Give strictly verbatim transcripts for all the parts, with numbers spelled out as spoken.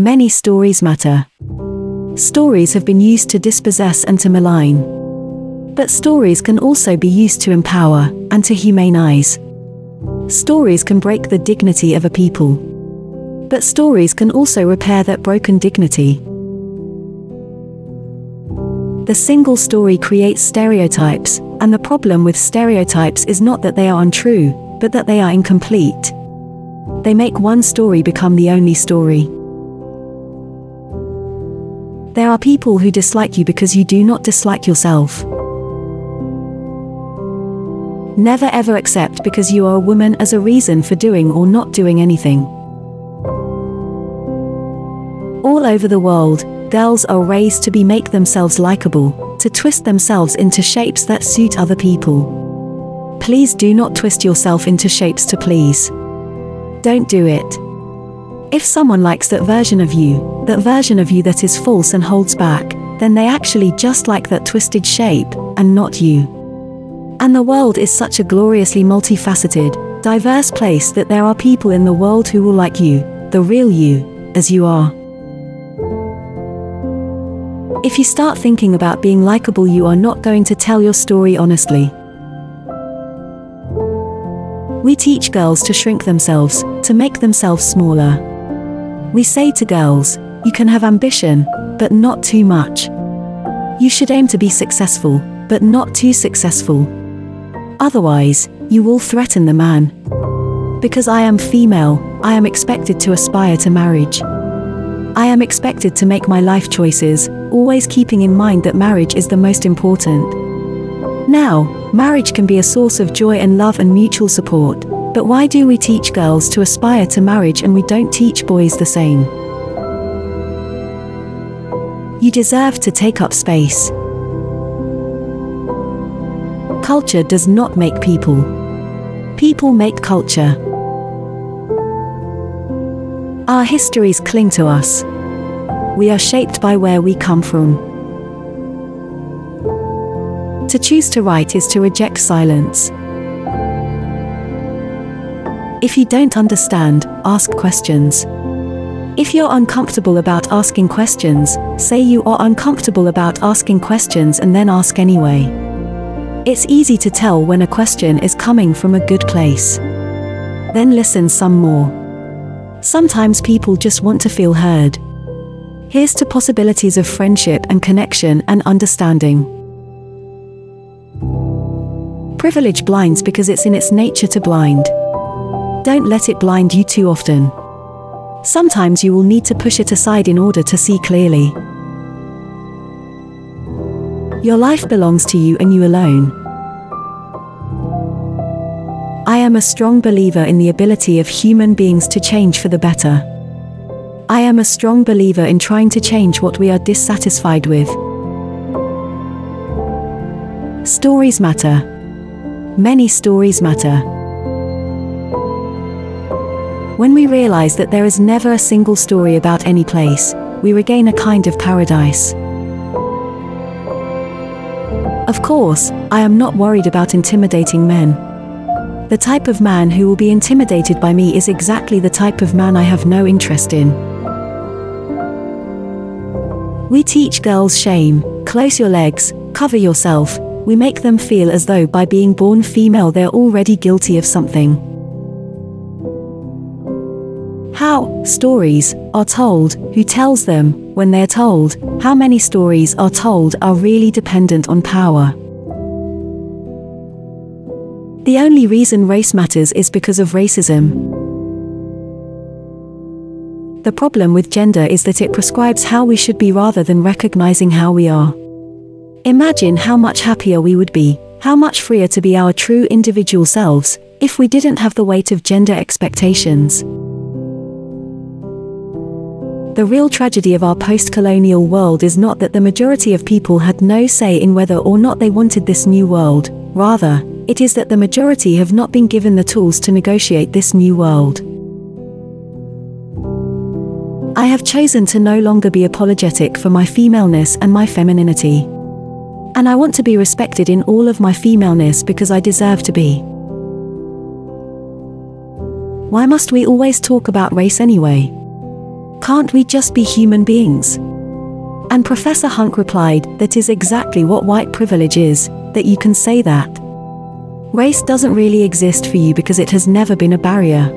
many stories matter. Stories have been used to dispossess and to malign. But stories can also be used to empower and to humanize. Stories can break the dignity of a people. But stories can also repair that broken dignity. The single story creates stereotypes, and the problem with stereotypes is not that they are untrue, but that they are incomplete. They make one story become the only story. There are people who dislike you because you do not dislike yourself. Never ever accept because you are a woman as a reason for doing or not doing anything. All over the world, girls are raised to be make themselves likable, to twist themselves into shapes that suit other people. Please do not twist yourself into shapes to please. Don't do it. If someone likes that version of you, that version of you that is false and holds back, then they actually just like that twisted shape, and not you. And the world is such a gloriously multifaceted, diverse place that there are people in the world who will like you, the real you, as you are. If you start thinking about being likable, you are not going to tell your story honestly. We teach girls to shrink themselves, to make themselves smaller. We say to girls, you can have ambition, but not too much. You should aim to be successful, but not too successful. Otherwise, you will threaten the man. Because I am female, I am expected to aspire to marriage. I am expected to make my life choices, always keeping in mind that marriage is the most important. Now, marriage can be a source of joy and love and mutual support, but why do we teach girls to aspire to marriage and we don't teach boys the same? You deserve to take up space. Culture does not make people. People make culture. Our histories cling to us. We are shaped by where we come from. To choose to write is to reject silence. If you don't understand, ask questions. If you're uncomfortable about asking questions, say you are uncomfortable about asking questions and then ask anyway. It's easy to tell when a question is coming from a good place. Then listen some more. Sometimes people just want to feel heard. Here's to possibilities of friendship and connection and understanding. Privilege blinds because it's in its nature to blind. Don't let it blind you too often. Sometimes you will need to push it aside in order to see clearly. Your life belongs to you and you alone. I am a strong believer in the ability of human beings to change for the better. I am a strong believer in trying to change what we are dissatisfied with. Stories matter. Many stories matter. When we realize that there is never a single story about any place, we regain a kind of paradise. Of course, I am not worried about intimidating men. The type of man who will be intimidated by me is exactly the type of man I have no interest in. We teach girls shame, close your legs, cover yourself. We make them feel as though by being born female they're already guilty of something. How stories are told, who tells them, when they're told, how many stories are told are really dependent on power. The only reason race matters is because of racism. The problem with gender is that it prescribes how we should be rather than recognizing how we are. Imagine how much happier we would be, how much freer to be our true individual selves, if we didn't have the weight of gender expectations. The real tragedy of our post-colonial world is not that the majority of people had no say in whether or not they wanted this new world, rather, it is that the majority have not been given the tools to negotiate this new world. I have chosen to no longer be apologetic for my femaleness and my femininity. And I want to be respected in all of my femaleness because I deserve to be. Why must we always talk about race anyway? Can't we just be human beings? And Professor Hunt replied, that is exactly what white privilege is, that you can say that. Race doesn't really exist for you because it has never been a barrier.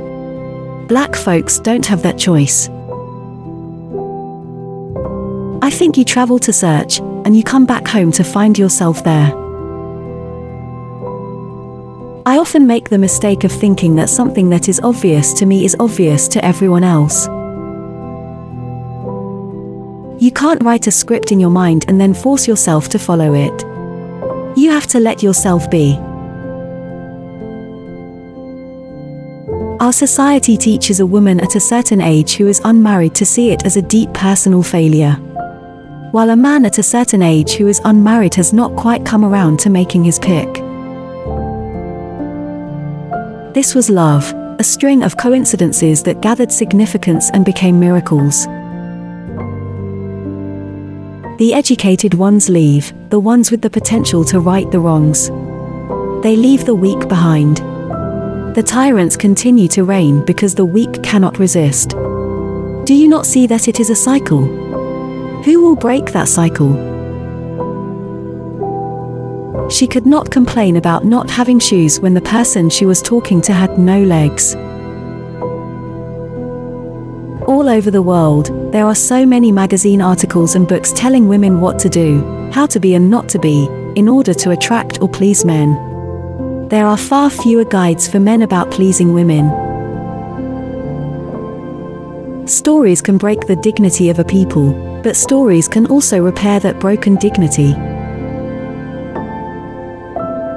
Black folks don't have that choice. I think you travel to search, and you come back home to find yourself there. I often make the mistake of thinking that something that is obvious to me is obvious to everyone else. You can't write a script in your mind and then force yourself to follow it. You have to let yourself be. Our society teaches a woman at a certain age who is unmarried to see it as a deep personal failure, while a man at a certain age who is unmarried has not quite come around to making his pick. This was love, a string of coincidences that gathered significance and became miracles. The educated ones leave, the ones with the potential to right the wrongs. They leave the weak behind. The tyrants continue to reign because the weak cannot resist. Do you not see that it is a cycle? Who will break that cycle? She could not complain about not having shoes when the person she was talking to had no legs. All over the world, there are so many magazine articles and books telling women what to do, how to be and not to be, in order to attract or please men. There are far fewer guides for men about pleasing women. Stories can break the dignity of a people, but stories can also repair that broken dignity.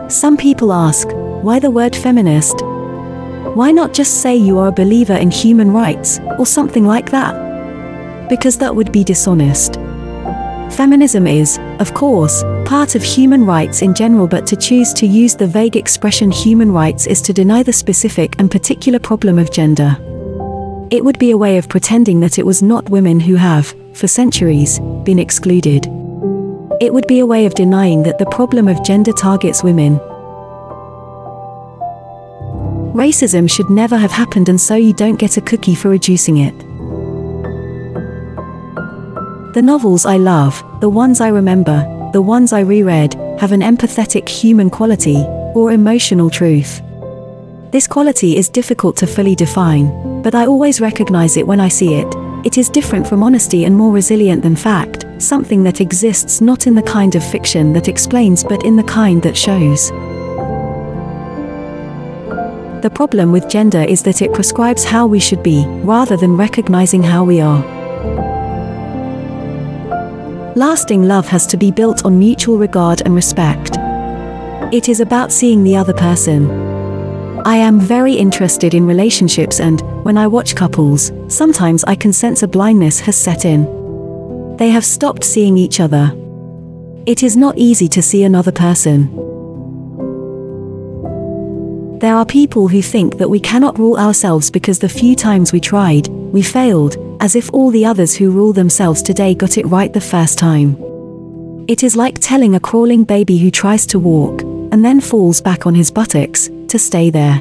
Some people ask, why the word feminist? Why not just say you are a believer in human rights, or something like that? Because that would be dishonest. Feminism is, of course, part of human rights in general, but to choose to use the vague expression human rights is to deny the specific and particular problem of gender. It would be a way of pretending that it was not women who have, for centuries, been excluded. It would be a way of denying that the problem of gender targets women. Racism should never have happened, and so you don't get a cookie for reducing it. The novels I love, the ones I remember, the ones I reread, have an empathetic human quality, or emotional truth. This quality is difficult to fully define, but I always recognize it when I see it. It is different from honesty and more resilient than fact, something that exists not in the kind of fiction that explains but in the kind that shows. The problem with gender is that it prescribes how we should be, rather than recognizing how we are. Lasting love has to be built on mutual regard and respect. It is about seeing the other person. I am very interested in relationships, and, when I watch couples, sometimes I can sense a blindness has set in. They have stopped seeing each other. It is not easy to see another person. There are people who think that we cannot rule ourselves because the few times we tried, we failed, as if all the others who rule themselves today got it right the first time. It is like telling a crawling baby who tries to walk, and then falls back on his buttocks, to stay there.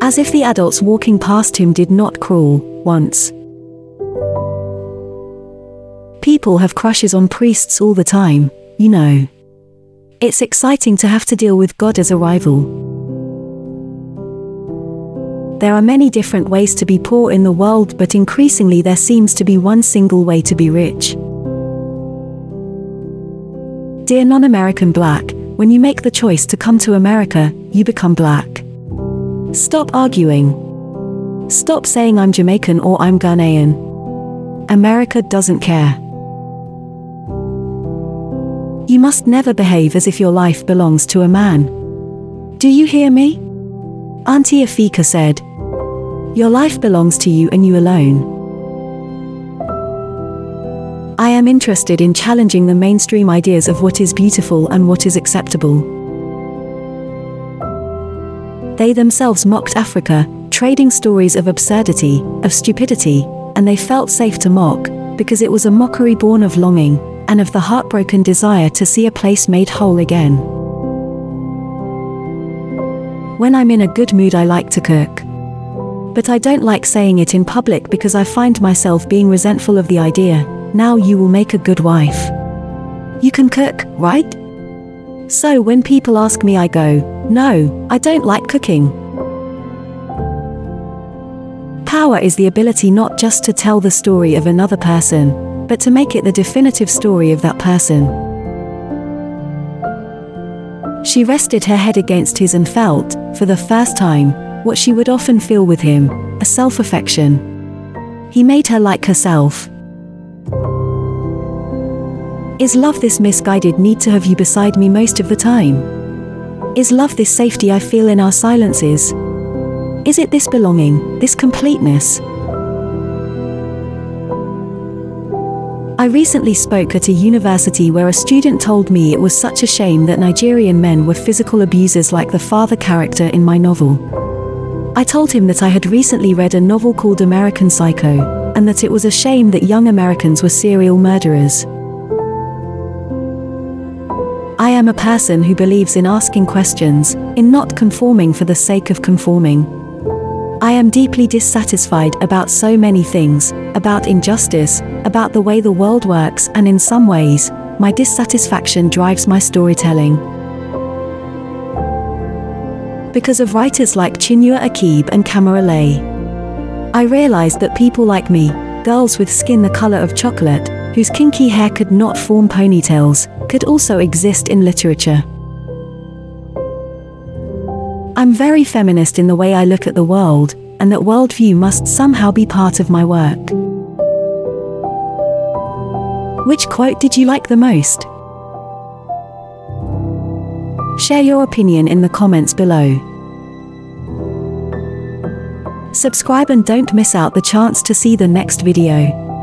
As if the adults walking past him did not crawl, once. People have crushes on priests all the time, you know. It's exciting to have to deal with God as a rival. There are many different ways to be poor in the world, but increasingly there seems to be one single way to be rich. Dear non-American black, when you make the choice to come to America, you become black. Stop arguing. Stop saying I'm Jamaican or I'm Ghanaian. America doesn't care. You must never behave as if your life belongs to a man. Do you hear me? Auntie Afika said, your life belongs to you and you alone. I am interested in challenging the mainstream ideas of what is beautiful and what is acceptable. They themselves mocked Africa, trading stories of absurdity, of stupidity, and they felt safe to mock, because it was a mockery born of longing, and of the heartbroken desire to see a place made whole again. When I'm in a good mood, I like to cook. But I don't like saying it in public because I find myself being resentful of the idea. Now you will make a good wife. You can cook, right? So when people ask me, I go, no, I don't like cooking. Power is the ability not just to tell the story of another person, but to make it the definitive story of that person. She rested her head against his and felt, for the first time, what she would often feel with him, a self-affection. He made her like herself. Is love this misguided need to have you beside me most of the time? Is love this safety I feel in our silences? Is it this belonging, this completeness? I recently spoke at a university where a student told me it was such a shame that Nigerian men were physical abusers like the father character in my novel. I told him that I had recently read a novel called American Psycho, and that it was a shame that young Americans were serial murderers. I am a person who believes in asking questions, in not conforming for the sake of conforming. I am deeply dissatisfied about so many things, about injustice, about the way the world works, and in some ways, my dissatisfaction drives my storytelling. Because of writers like Chinua Achebe and Camara Laye, I realized that people like me, girls with skin the color of chocolate, whose kinky hair could not form ponytails, could also exist in literature. I'm very feminist in the way I look at the world, and that worldview must somehow be part of my work. Which quote did you like the most? Share your opinion in the comments below. Subscribe and don't miss out the chance to see the next video.